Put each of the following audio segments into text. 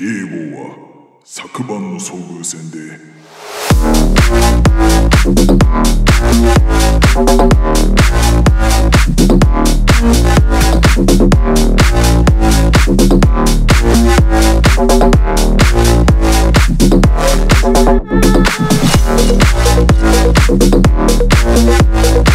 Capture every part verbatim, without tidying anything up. キーボーは昨晩の遭遇戦で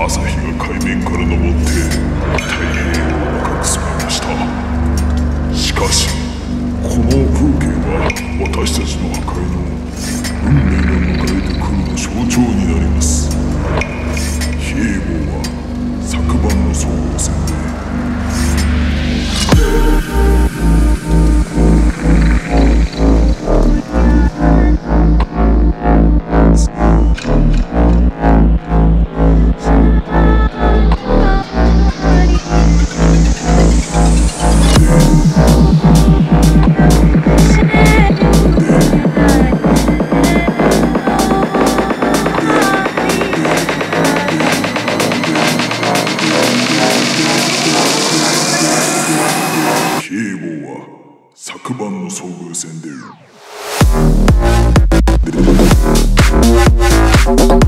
朝日が海面から昇って大変赤く染めました。しかしこの風景は私たちの破壊の運命が迎えてくるの象徴になります。ヒーボーは昨晩の総合戦で昨晩の遭遇戦で